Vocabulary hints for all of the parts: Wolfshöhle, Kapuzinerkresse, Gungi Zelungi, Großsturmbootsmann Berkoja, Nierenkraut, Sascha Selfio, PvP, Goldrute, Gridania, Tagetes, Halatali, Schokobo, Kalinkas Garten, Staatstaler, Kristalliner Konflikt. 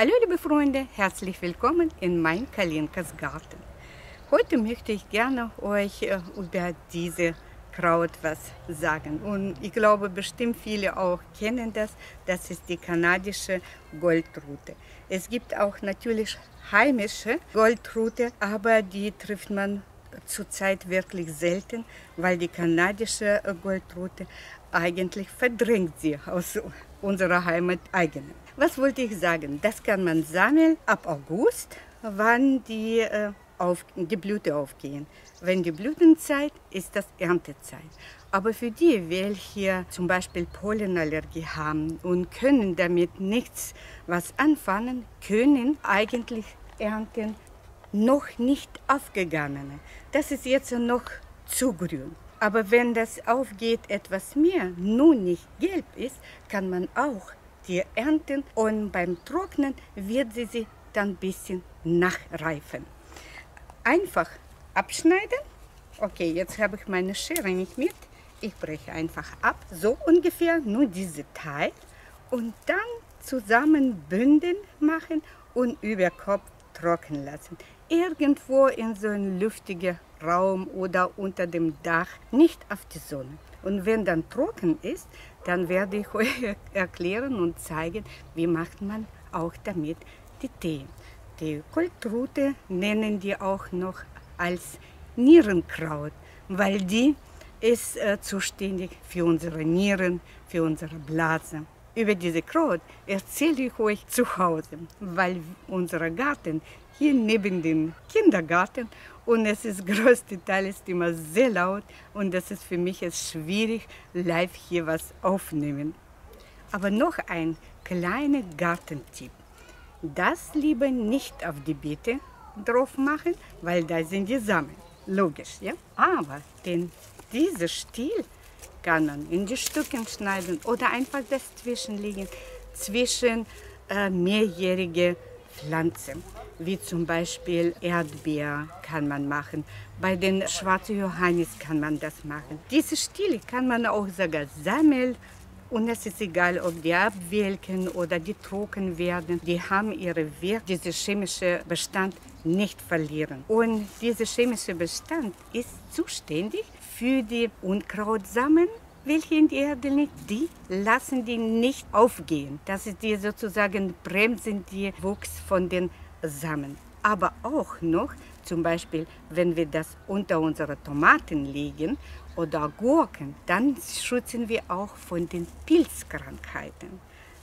Hallo liebe Freunde, herzlich willkommen in meinem Kalinkas Garten. Heute möchte ich gerne euch über diese Kraut was sagen. Und ich glaube, bestimmt viele auch kennen das. Das ist die kanadische Goldrute. Es gibt auch natürlich heimische Goldrute, aber die trifft man zurzeit wirklich selten, weil die kanadische Goldrute eigentlich verdrängt sie aus unserer Heimat eigene. Was wollte ich sagen? Das kann man sammeln ab August, wann die Blüte aufgehen. Wenn die Blütenzeit ist, das Erntezeit. Aber für die, welche zum Beispiel Pollenallergie haben und können damit nichts was anfangen, können eigentlich ernten noch nicht aufgegangene. Das ist jetzt noch zu grün. Aber wenn das aufgeht etwas mehr, nur nicht gelb ist, kann man auch die ernten und beim Trocknen wird sie dann ein bisschen nachreifen. Einfach abschneiden. Okay, jetzt habe ich meine Schere nicht mit. Ich breche einfach ab. So ungefähr nur diese Teil und dann zusammen bünden machen und über Kopf trocken lassen. Irgendwo in so einem lüftigen Raum oder unter dem Dach, nicht auf die Sonne. Und wenn dann trocken ist, dann werde ich euch erklären und zeigen, wie macht man auch damit die Tee. Die Goldrute nennen die auch noch als Nierenkraut, weil die ist zuständig für unsere Nieren, für unsere Blase. Über diese Kraut erzähle ich euch zu Hause, weil unser Garten hier neben dem Kindergarten und es ist größte Teil ist immer sehr laut und das ist für mich jetzt schwierig, live hier was aufnehmen. Aber noch ein kleiner Gartentipp. Das lieber nicht auf die Beete drauf machen, weil da sind die Samen. Logisch, ja? Aber denn dieser Stiel kann man in die Stücken schneiden oder einfach dazwischen liegen, zwischen mehrjährige Pflanzen, wie zum Beispiel Erdbeer kann man machen, bei den schwarzen Johannis kann man das machen. Diese Stiele kann man auch sogar sammeln und es ist egal, ob die abwelken oder die trocken werden, die haben ihre Wert, diesen chemischen Bestand nicht verlieren. Und dieser chemische Bestand ist zuständig für die Unkrautsamen, welche in der Erde liegen, die lassen die nicht aufgehen. Das ist die sozusagen bremsen die Wuchs von den Samen. Aber auch noch, zum Beispiel, wenn wir das unter unsere Tomaten legen oder Gurken, dann schützen wir auch von den Pilzkrankheiten.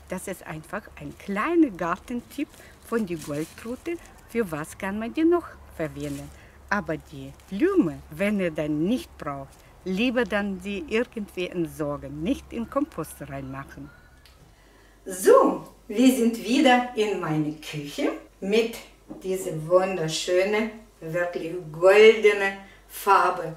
Das ist einfach ein kleiner Gartentipp von der Goldrute. Für was kann man die noch verwenden? Aber die Blume, wenn ihr dann nicht braucht, lieber dann sie irgendwie entsorgen, nicht in Kompost reinmachen. So, wir sind wieder in meiner Küche mit dieser wunderschönen, wirklich goldenen Farbe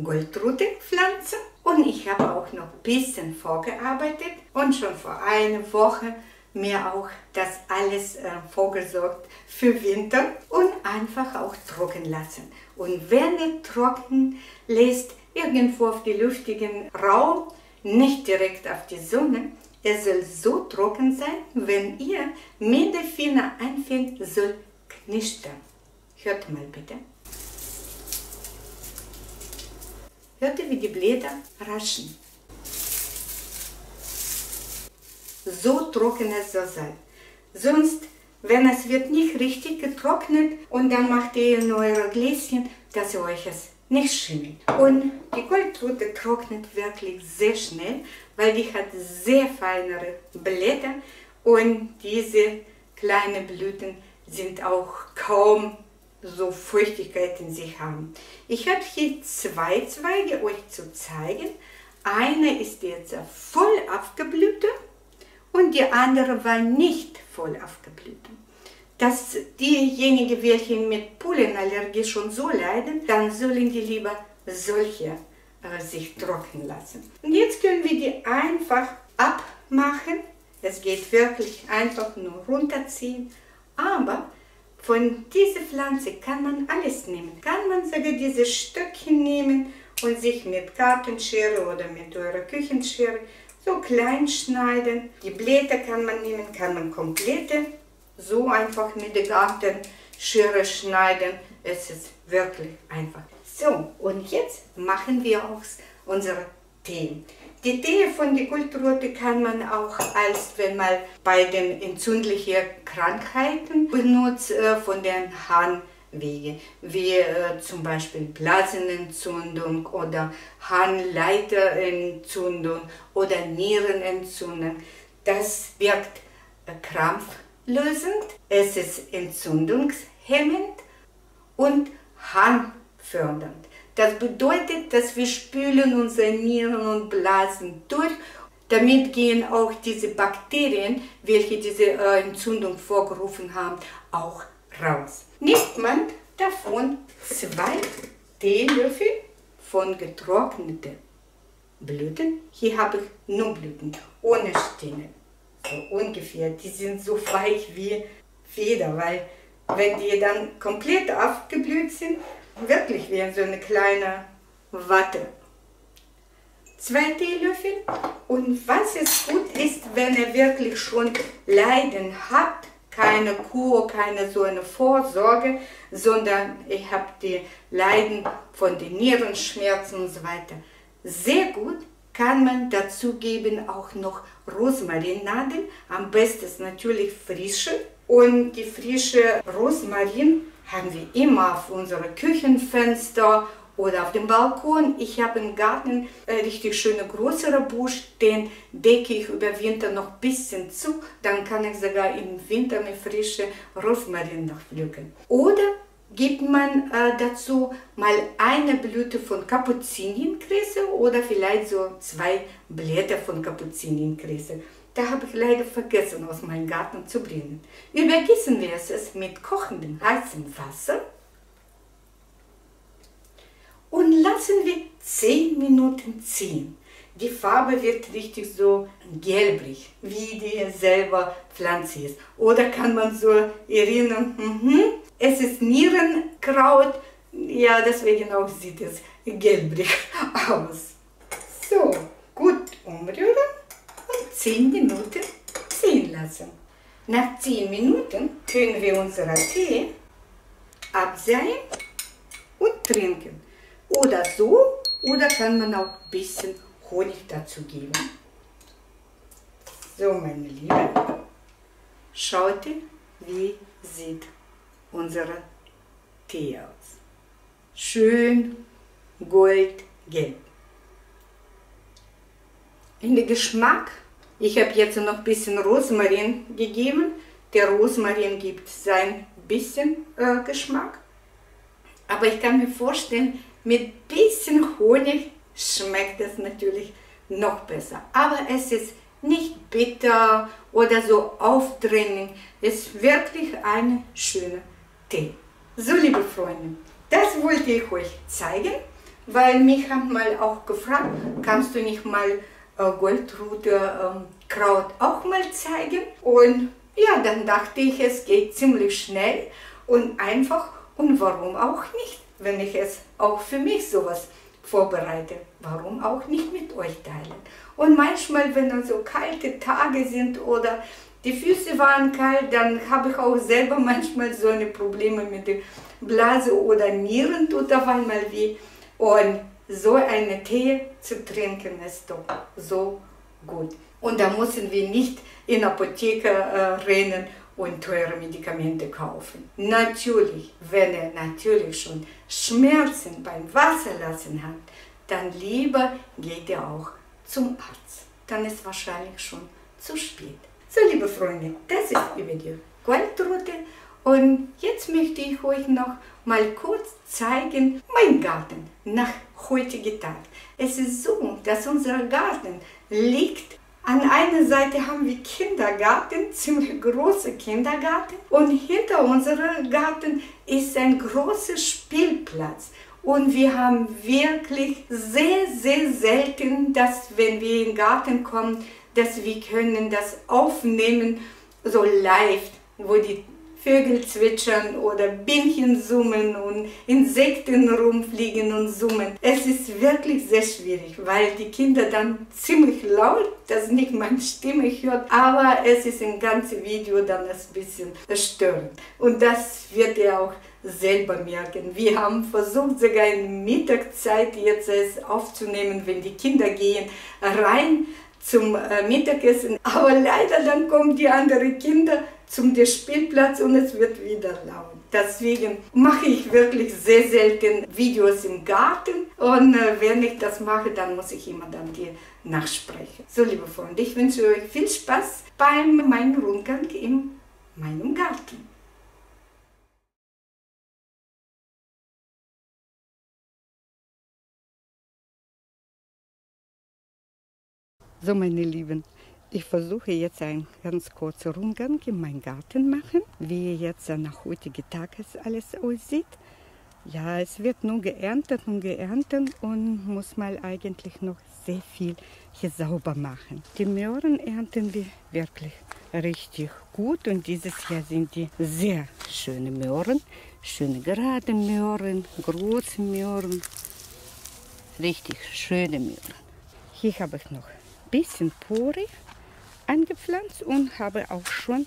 Goldrute-Pflanze. Und ich habe auch noch ein bisschen vorgearbeitet und schon vor einer Woche mir auch das alles vorgesorgt für Winter und einfach auch trocken lassen. Und wenn ihr trocken lässt, irgendwo auf den luftigen Raum, nicht direkt auf die Sonne, es soll so trocken sein, wenn ihr mit den Fingern anfängt, soll knistern. Hört mal bitte. Hört ihr, wie die Blätter raschen? So trocken es soll sein. Sonst, wenn es wird nicht richtig getrocknet und dann macht ihr in eure Gläschen, dass ihr euch es nicht schimmelt. Und die Goldrute trocknet wirklich sehr schnell, weil die hat sehr feinere Blätter und diese kleinen Blüten sind auch kaum so Feuchtigkeit in sich haben. Ich habe hier zwei Zweige euch zu zeigen. Eine ist jetzt voll aufgeblüht. Und die andere war nicht voll aufgeblüht. Dass diejenigen, welche mit Pollenallergie schon so leiden, dann sollen die lieber solche sich trocknen lassen. Und jetzt können wir die einfach abmachen. Es geht wirklich einfach nur runterziehen. Aber von dieser Pflanze kann man alles nehmen. Kann man sogar diese Stöckchen nehmen und sich mit Kartenschere oder mit eurer Küchenschere so klein schneiden. Die Blätter kann man nehmen, kann man komplette so einfach mit der Gartenschere schneiden. Es ist wirklich einfach. So, und jetzt machen wir auch unsere Tee. Die Tee von der Goldrute kann man auch als, wenn man bei den entzündlichen Krankheiten benutzt, von den Harnwegen, wie zum Beispiel Blasenentzündung oder Harnleiterentzündung oder Nierenentzündung. Das wirkt krampflösend, es ist entzündungshemmend und harnfördernd. Das bedeutet, dass wir spülen unsere Nieren und Blasen durch. Damit gehen auch diese Bakterien, welche diese Entzündung vorgerufen haben, auch raus. Nimmt man davon 2 Teelöffel von getrockneten Blüten. Hier habe ich nur Blüten, ohne Stiele. So ungefähr. Die sind so weich wie Feder, weil wenn die dann komplett aufgeblüht sind, wirklich wie so eine kleine Watte. 2 Teelöffel. Und was ist gut ist, wenn ihr wirklich schon Leiden habt, keine Kur, keine so eine Vorsorge, sondern ihr habt die Leiden von den Nierenschmerzen und so weiter. Sehr gut kann man dazu geben auch noch Rosmarinnadeln, am besten natürlich frische. Und die frische Rosmarin haben wir immer auf unserem Küchenfenster oder auf dem Balkon. Ich habe im Garten richtig schöne größere Busch, den decke ich über Winter noch ein bisschen zu. Dann kann ich sogar im Winter mit frische Rosmarin noch pflücken. Oder gibt man dazu mal eine Blüte von Kapuzinerkresse oder vielleicht so 2 Blätter von Kapuzinerkresse. Da habe ich leider vergessen, aus meinem Garten zu bringen. Übergießen wir es mit kochendem heißem Wasser und lassen wir 10 Minuten ziehen. Die Farbe wird richtig so gelblich, wie die selber Pflanze ist. Oder kann man so erinnern, es ist Nierenkraut, ja, deswegen auch sieht es gelblich aus. So, gut umrühren. 10 Minuten ziehen lassen. Nach 10 Minuten können wir unseren Tee abseihen und trinken. Oder so, oder kann man auch ein bisschen Honig dazu geben. So, meine Lieben, schaut, wie sieht unser Tee aus. Schön goldgelb. In den Geschmack, ich habe jetzt noch ein bisschen Rosmarin gegeben. Der Rosmarin gibt sein bisschen Geschmack. Aber ich kann mir vorstellen, mit ein bisschen Honig schmeckt es natürlich noch besser. Aber es ist nicht bitter oder so aufdringend. Es ist wirklich ein schöner Tee. So, liebe Freunde, das wollte ich euch zeigen, weil mich haben mal auch gefragt, kannst du nicht mal Goldrute Kraut auch mal zeigen, und ja, dann dachte ich, es geht ziemlich schnell und einfach, und warum auch nicht, wenn ich es auch für mich sowas vorbereite, warum auch nicht mit euch teilen. Und manchmal, wenn dann so kalte Tage sind oder die Füße waren kalt, dann habe ich auch selber manchmal so eine Probleme mit der Blase oder Nieren tut auf einmal weh, und so einen Tee zu trinken ist doch so gut. Und da müssen wir nicht in Apotheke rennen und teure Medikamente kaufen. Natürlich, wenn ihr natürlich schon Schmerzen beim Wasserlassen habt, dann lieber geht ihr auch zum Arzt. Dann ist wahrscheinlich schon zu spät. So, liebe Freunde, das ist über die Goldrute. Und jetzt möchte ich euch noch mal kurz zeigen, mein Garten nach heutigen Tag. Es ist so, dass unser Garten liegt. An einer Seite haben wir Kindergarten, ziemlich großer Kindergarten. Und hinter unserem Garten ist ein großer Spielplatz. Und wir haben wirklich sehr, sehr selten, dass wenn wir in den Garten kommen, dass wir können das aufnehmen, so live, wo die Vögel zwitschern oder Bienchen summen und Insekten rumfliegen und summen. Es ist wirklich sehr schwierig, weil die Kinder dann ziemlich laut, dass nicht meine Stimme hört, aber es ist im ganzen Video dann ein bisschen störend. Und das wird ihr auch selber merken. Wir haben versucht, sogar in der Mittagszeit jetzt es aufzunehmen, wenn die Kinder gehen rein zum Mittagessen. Aber leider dann kommen die anderen Kinder zum Spielplatz und es wird wieder laut. Deswegen mache ich wirklich sehr selten Videos im Garten und wenn ich das mache, dann muss ich immer dann dir nachsprechen. So, liebe Freunde, ich wünsche euch viel Spaß bei meinem Rundgang in meinem Garten. So, meine Lieben, ich versuche jetzt einen ganz kurzen Rundgang in meinen Garten machen, wie jetzt nach heutigen Tag alles aussieht. Ja, es wird nur geerntet und geerntet und muss mal eigentlich noch sehr viel hier sauber machen. Die Möhren ernten wir wirklich richtig gut und dieses Jahr sind die sehr schöne Möhren, schöne gerade Möhren, große Möhren, richtig schöne Möhren. Hier habe ich noch bisschen Porree angepflanzt und habe auch schon ein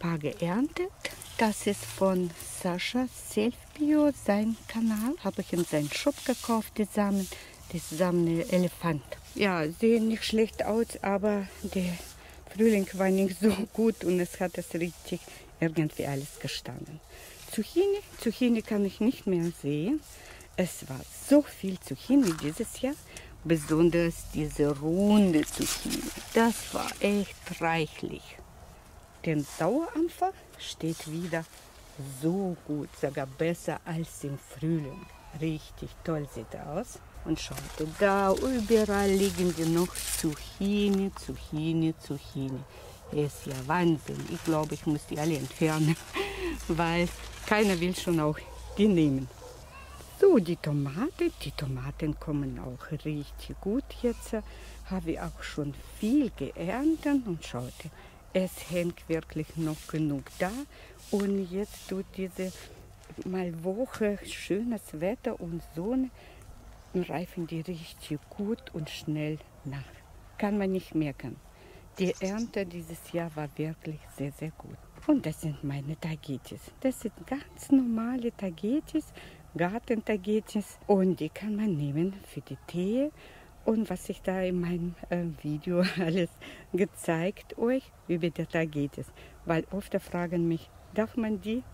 paar geerntet. Das ist von Sascha Selfio, sein Kanal. Habe ich in seinen Shop gekauft, die Samen Elefant. Ja, sehen nicht schlecht aus, aber der Frühling war nicht so gut und es hat das richtig irgendwie alles gestanden. Zucchini kann ich nicht mehr sehen. Es war so viel Zucchini dieses Jahr. Besonders diese runde Zucchini. Das war echt reichlich. Der Sauerampfer steht wieder so gut, sogar besser als im Frühling. Richtig toll sieht er aus. Und schaut, da überall liegen die noch Zucchini. Ist ja Wahnsinn. Ich glaube, ich muss die alle entfernen, weil keiner will schon auch die nehmen. So, die Tomaten kommen auch richtig gut jetzt. Habe ich auch schon viel geerntet und schaut, es hängt wirklich noch genug da. Und jetzt tut diese mal Woche schönes Wetter und Sonne, reifen die richtig gut und schnell nach. Kann man nicht merken. Die Ernte dieses Jahr war wirklich sehr, sehr gut. Und das sind meine Tagetes. Das sind ganz normale Tagetes. Gartentagetes und die kann man nehmen für die Tee und was ich da in meinem Video alles gezeigt euch über die Tagetes, weil oft fragen mich, darf man die?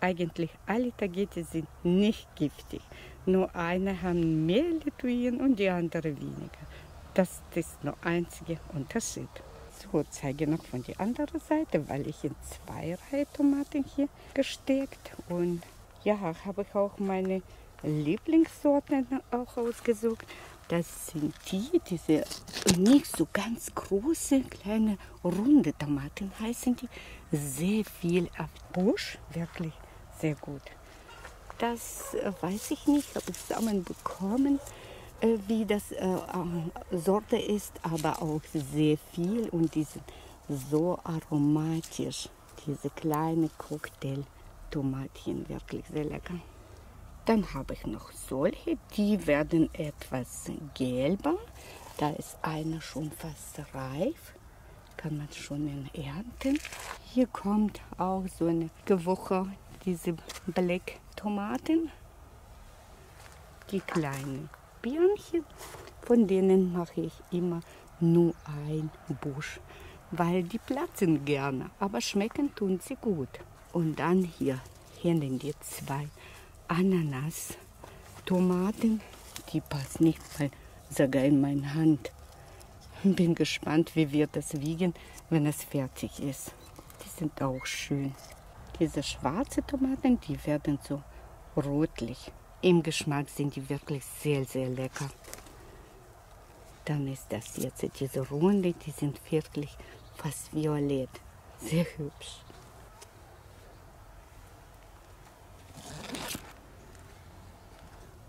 Eigentlich alle Tagetes sind nicht giftig, nur eine haben mehr Lituin und die andere weniger. Das ist nur einziger Unterschied. So, zeige noch von der anderen Seite, weil ich in 2 Reihen Tomaten hier gesteckt und ja, habe ich auch meine Lieblingssorten auch ausgesucht. Das sind diese nicht so ganz große, kleine, runde Tomaten heißen die. Sehr viel auf Busch, wirklich sehr gut. Das weiß ich nicht, habe ich zusammenbekommen, wie das Sorte ist, aber auch sehr viel und die sind so aromatisch, diese kleine Cocktail. Tomatchen, wirklich sehr lecker. Dann habe ich noch solche, die werden etwas gelber. Da ist eine schon fast reif, kann man schon ernten. Hier kommt auch so eine Gewoche, diese Black Tomaten. Die kleinen Birnchen, von denen mache ich immer nur ein Busch, weil die platzen gerne, aber schmecken tun sie gut. Und dann hier sind die 2 Ananas-Tomaten. Die passen nicht mal sogar in meine Hand. Bin gespannt, wie wir das wiegen, wenn es fertig ist. Die sind auch schön. Diese schwarzen Tomaten, die werden so rotlich. Im Geschmack sind die wirklich sehr, sehr lecker. Dann ist das jetzt diese Runde, die sind wirklich fast violett. Sehr hübsch.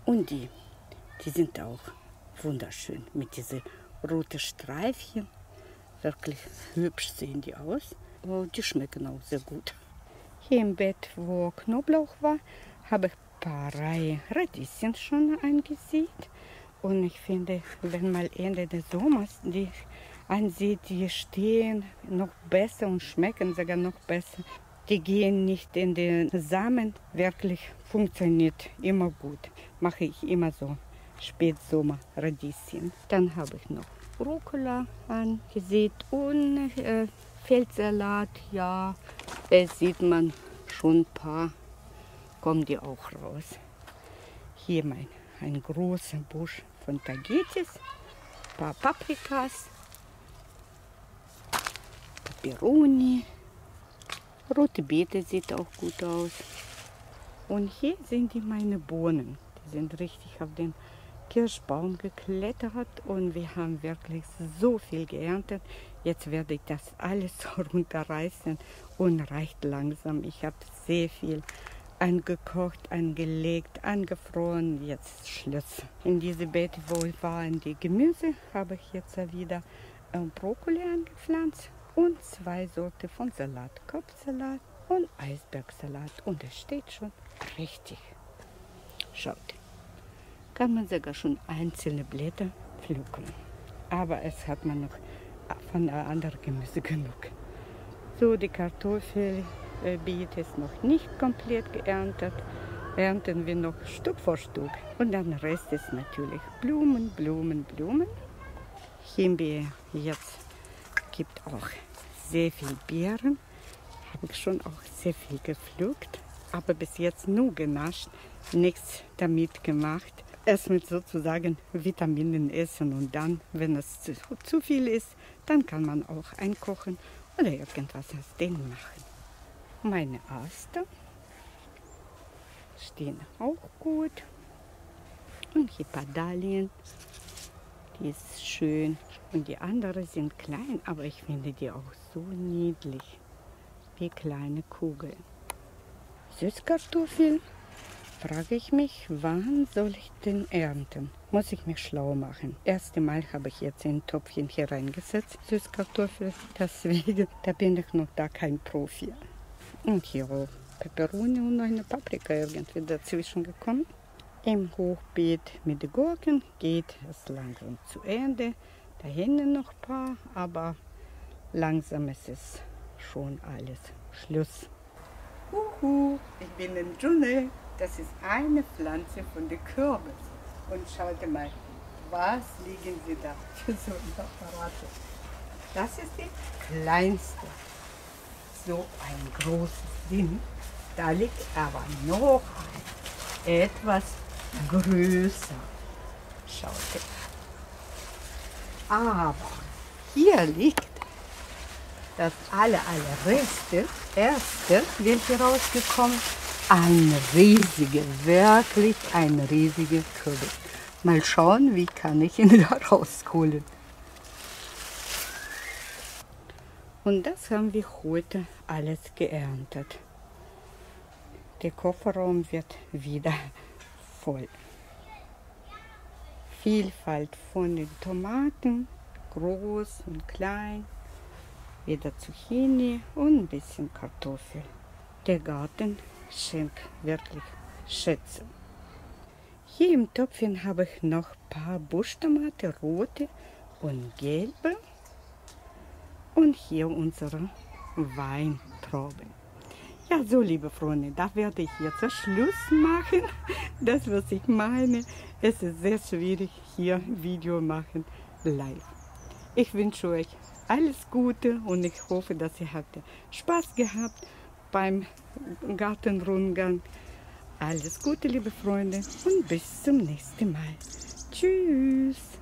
Und die sind auch wunderschön mit diesen roten Streifchen. Wirklich hübsch sehen die aus. Und die schmecken auch sehr gut. Hier im Bett, wo Knoblauch war, habe ich ein paar Reihen Radieschen schon angesät. Und ich finde, wenn mal Ende des Sommers die ansieht, die stehen noch besser und schmecken sogar noch besser. Die gehen nicht in den Samen, wirklich funktioniert immer gut. Mache ich immer so, Spätsommer Radieschen. Dann habe ich noch Rucola angesät und Feldsalat, ja, es sieht man schon ein paar, kommen die auch raus. Hier ein großer Busch von Tagetes, ein paar Paprikas, Peperoni, rote Beete sieht auch gut aus. Und hier sind meine Bohnen, die sind richtig auf den Kirschbaum geklettert und wir haben wirklich so viel geerntet. Jetzt werde ich das alles runterreißen und reicht langsam. Ich habe sehr viel angekocht, angelegt, angefroren. Jetzt Schluss. In diesem Bett, wo waren die Gemüse, habe ich jetzt wieder Brokkoli angepflanzt und zwei Sorten von Salat, Kopfsalat und Eisbergsalat. Und es steht schon richtig. Schaut. Kann man sogar schon einzelne Blätter pflücken. Aber es hat man noch von anderen Gemüse genug. So, die Kartoffelbeet ist noch nicht komplett geerntet. Ernten wir noch Stück für Stück. Und dann Rest ist natürlich Blumen, Blumen, Blumen. Himbeer jetzt gibt auch sehr viel Beeren. Habe ich schon auch sehr viel gepflückt. Aber bis jetzt nur genascht, nichts damit gemacht. Es mit sozusagen Vitaminen essen und dann, wenn es zu viel ist, dann kann man auch einkochen oder irgendwas aus denen machen. Meine Astern stehen auch gut. Und hier ein paar Dahlien, die ist schön. Und die anderen sind klein, aber ich finde die auch so niedlich, wie kleine Kugeln. Süßkartoffeln. Frage ich mich, wann soll ich den ernten? Muss ich mich schlau machen. Erste Mal habe ich jetzt ein Töpfchen hier reingesetzt, Süßkartoffeln, deswegen, da bin ich noch da kein Profi. Und hier auch Peperoni und eine Paprika irgendwie dazwischen gekommen. Im Hochbeet mit Gurken geht es langsam zu Ende. Da hinten noch ein paar, aber langsam ist es schon alles Schluss. Uhu, ich bin im Dschungel. Das ist eine Pflanze von der Kürbis. Und schaut mal, was liegen sie da für so ein Apparate. Das ist die kleinste. So ein großes Ding. Da liegt aber noch ein, etwas größer. Schaut mal. Aber hier liegt das alle Reste, erste, welche rausgekommen. Ein riesiger, wirklich ein riesiger Kürbis. Mal schauen, wie kann ich ihn da rausholen. Und das haben wir heute alles geerntet. Der Kofferraum wird wieder voll. Vielfalt von den Tomaten, groß und klein, wieder Zucchini und ein bisschen Kartoffel. Der Garten schenkt wirklich Schätze. Hier im Töpfchen habe ich noch ein paar Buschtomate, rote und gelbe. Und hier unsere Weintrauben. Ja, so liebe Freunde, da werde ich jetzt Schluss machen. Das, was ich meine, es ist sehr schwierig, hier ein Video machen live. Ich wünsche euch alles Gute und ich hoffe, dass ihr habt Spaß gehabt beim Gartenrundgang. Alles Gute, liebe Freunde, und bis zum nächsten Mal. Tschüss!